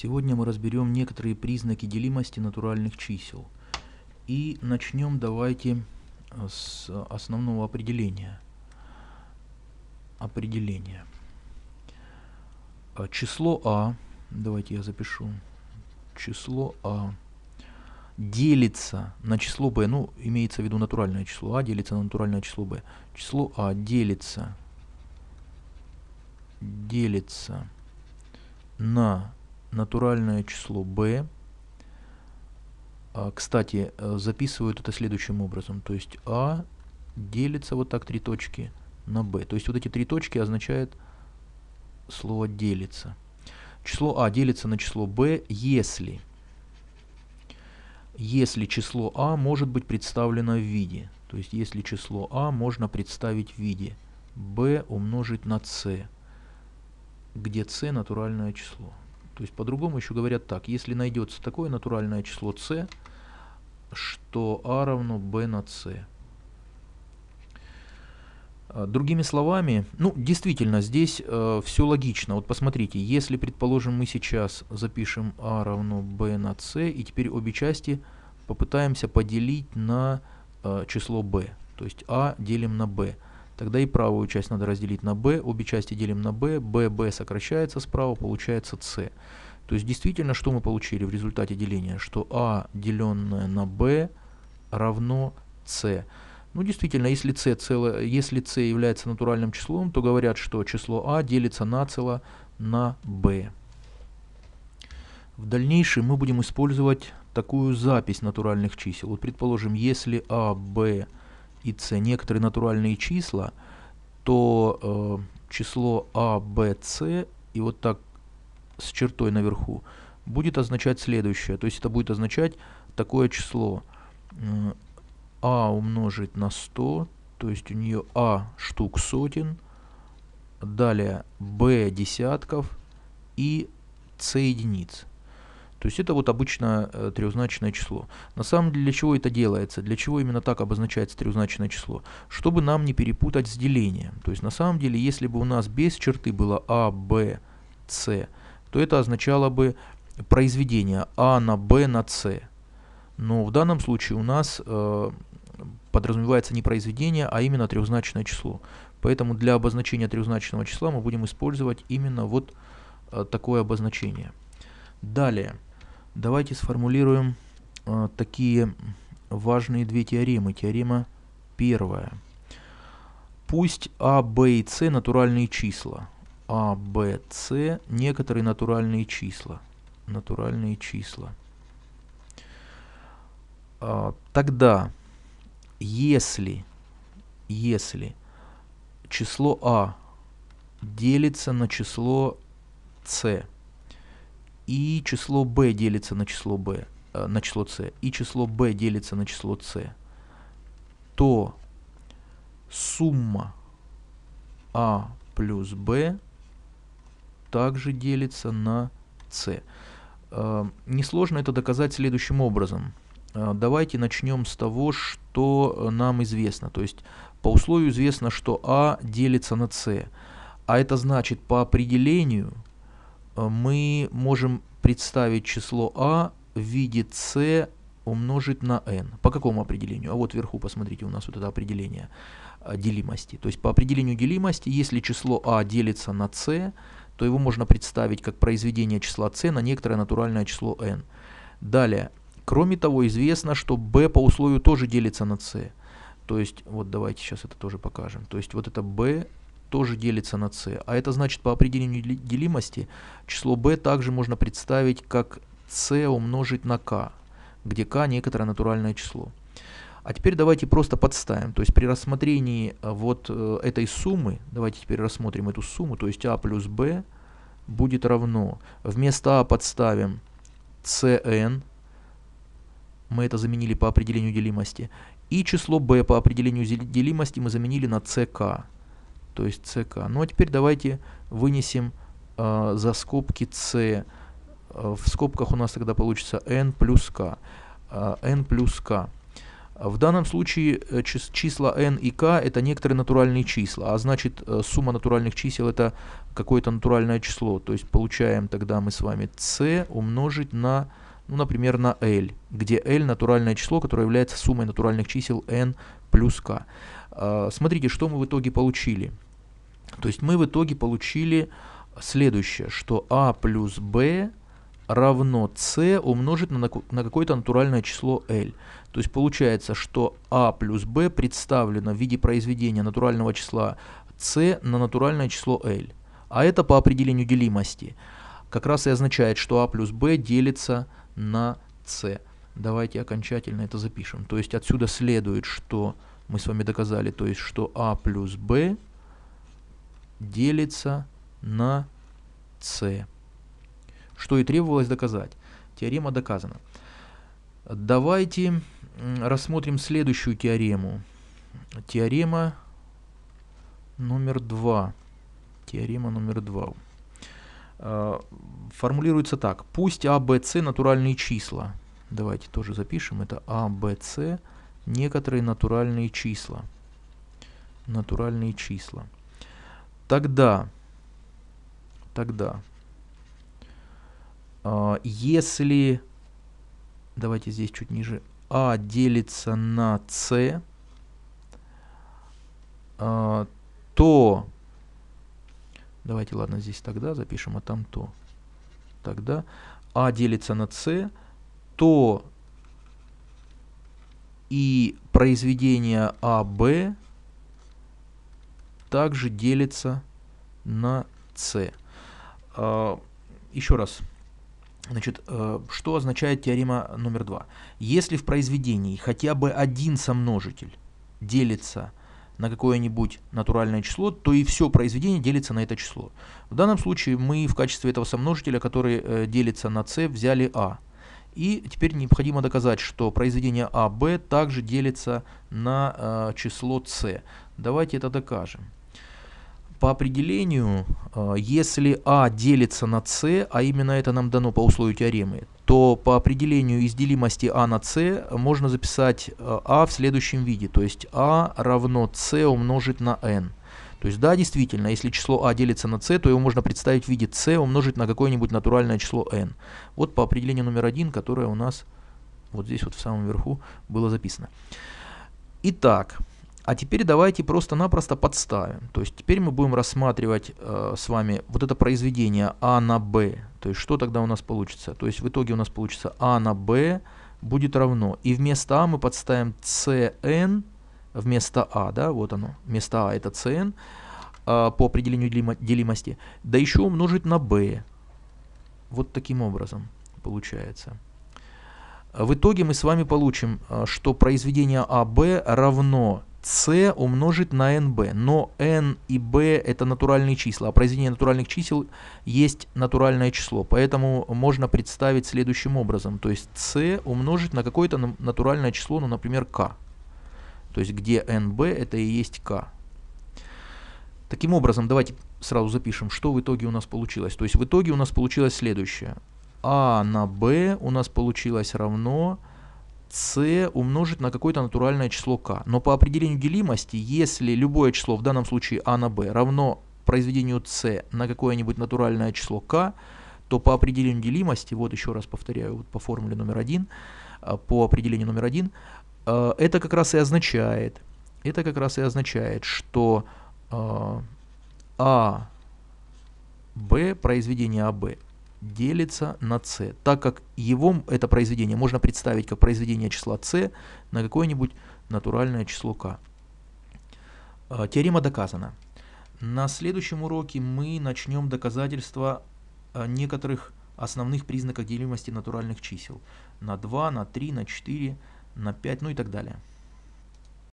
Сегодня мы разберем некоторые признаки делимости натуральных чисел. И начнем давайте с основного определения. Определение. Число А, давайте я запишу, число А делится на число Б, ну, имеется в виду натуральное число А делится на натуральное число Б. Число А делится на натуральное число b. Кстати, записывают это следующим образом. То есть a делится вот так, три точки, на b. То есть вот эти три точки означает слово делится. Число a делится на число b, если число a может быть представлено в виде. То есть если число a можно представить в виде b умножить на c, где c натуральное число. То есть по-другому еще говорят так: если найдется такое натуральное число c, что a равно b на c. Другими словами, ну действительно здесь все логично. Вот посмотрите, если, предположим, мы сейчас запишем a равно b на c, и теперь обе части попытаемся поделить на число b. То есть a делим на b. Тогда и правую часть надо разделить на b, обе части делим на b, b сокращается справа, получается c. То есть действительно, что мы получили в результате деления? Что a деленное на b равно c. Ну действительно, если c является натуральным числом, то говорят, что число a делится нацело на b. В дальнейшем мы будем использовать такую запись натуральных чисел. Вот предположим, если a, b и c некоторые натуральные числа, то число а, б, с и вот так с чертой наверху будет означать следующее. То есть это будет означать такое число а умножить на 100, то есть у нее а штук сотен, далее б десятков и с единиц. То есть это вот обычно трехзначное число. На самом деле для чего это делается? Для чего именно так обозначается трехзначное число? Чтобы нам не перепутать с делением. То есть на самом деле, если бы у нас без черты было а, б, с, то это означало бы произведение а на б на с. Но в данном случае у нас подразумевается не произведение, а именно трехзначное число. Поэтому для обозначения трехзначного числа мы будем использовать именно вот такое обозначение. Далее. Давайте сформулируем такие важные две теоремы. Теорема первая. Пусть А, Б и С натуральные числа. А, Б, С некоторые натуральные числа. Натуральные числа. Тогда, если число А делится на число С, и число b делится на число c, и число b делится на число c, то сумма a плюс b также делится на c. Несложно это доказать следующим образом. Давайте начнем с того, что нам известно. То есть по условию известно, что a делится на c. А это значит, по определению мы можем представить число а в виде c умножить на n. По какому определению? А вот вверху, посмотрите, у нас вот это определение делимости. То есть по определению делимости, если число а делится на c, то его можно представить как произведение числа c на некоторое натуральное число n. Далее, кроме того, известно, что b по условию тоже делится на c. То есть, вот давайте сейчас это тоже покажем. То есть вот это b тоже делится на c. А это значит, по определению делимости число b также можно представить как c умножить на k, где k некоторое натуральное число. А теперь давайте просто подставим. То есть при рассмотрении вот этой суммы, давайте теперь рассмотрим эту сумму, то есть a плюс b будет равно, вместо a подставим cn, мы это заменили по определению делимости, и число b по определению делимости мы заменили на ck. То есть ck. Ну а теперь давайте вынесем за скобки c. В скобках у нас тогда получится n плюс k. В данном случае числа n и k — это некоторые натуральные числа, а значит сумма натуральных чисел — это какое-то натуральное число. То есть получаем тогда мы с вами c умножить на, ну, например, на l, где l — натуральное число, которое является суммой натуральных чисел n плюс k. Смотрите, что мы в итоге получили. То есть мы в итоге получили следующее, что a плюс b равно c умножить на какое-то натуральное число l. То есть получается, что a плюс b представлено в виде произведения натурального числа c на натуральное число l. А это по определению делимости как раз и означает, что a плюс b делится на c. Давайте окончательно это запишем. То есть отсюда следует, что мы с вами доказали, то есть что a плюс b делится на c. Что и требовалось доказать. Теорема доказана. Давайте рассмотрим следующую теорему. Теорема номер 2. Теорема номер 2. Формулируется так. Пусть А, Б, С — натуральные числа. Давайте тоже запишем. Это А, Б, С — некоторые натуральные числа. Натуральные числа. Тогда если, давайте здесь чуть ниже, А делится на С, то, давайте, ладно, здесь тогда запишем, а там то, тогда А делится на С, то и произведение АБ также делится на С. Еще раз. Значит, что означает теорема номер 2? Если в произведении хотя бы один сомножитель делится на какое-нибудь натуральное число, то и все произведение делится на это число. В данном случае мы в качестве этого сомножителя, который делится на c, взяли a. И теперь необходимо доказать, что произведение ab также делится на число c. Давайте это докажем. По определению, если А делится на С, а именно это нам дано по условию теоремы, то по определению из делимости А на С можно записать А в следующем виде. То есть А равно С умножить на n. То есть да, действительно, если число А делится на С, то его можно представить в виде С умножить на какое-нибудь натуральное число n. Вот по определению номер 1, которое у нас вот здесь вот в самом верху было записано. Итак. А теперь давайте просто-напросто подставим. То есть теперь мы будем рассматривать с вами вот это произведение А на Б. То есть что тогда у нас получится? То есть в итоге у нас получится А на Б будет равно. И вместо А мы подставим Cn, вместо А, да, вот оно. Вместо А это Cn по определению делимости. Да еще умножить на Б. Вот таким образом получается. В итоге мы с вами получим, что произведение AB равно c умножить на nb. Но n и b — это натуральные числа, а произведение натуральных чисел есть натуральное число. Поэтому можно представить следующим образом. То есть c умножить на какое-то натуральное число, ну, например, k. То есть где nb — это и есть k. Таким образом, давайте сразу запишем, что в итоге у нас получилось. То есть в итоге у нас получилось следующее. A на b у нас получилось равно c умножить на какое-то натуральное число k. Но по определению делимости, если любое число, в данном случае a на b, равно произведению c на какое-нибудь натуральное число k, то по определению делимости, вот еще раз повторяю, вот по формуле номер 1, по определению номер 1, это как раз и означает, что a b, произведение a b, делится на c, так как его, это произведение, можно представить как произведение числа c на какое-нибудь натуральное число k. Теорема доказана. На следующем уроке мы начнем доказательство некоторых основных признаков делимости натуральных чисел на 2, на 3, на 4, на 5, ну и так далее.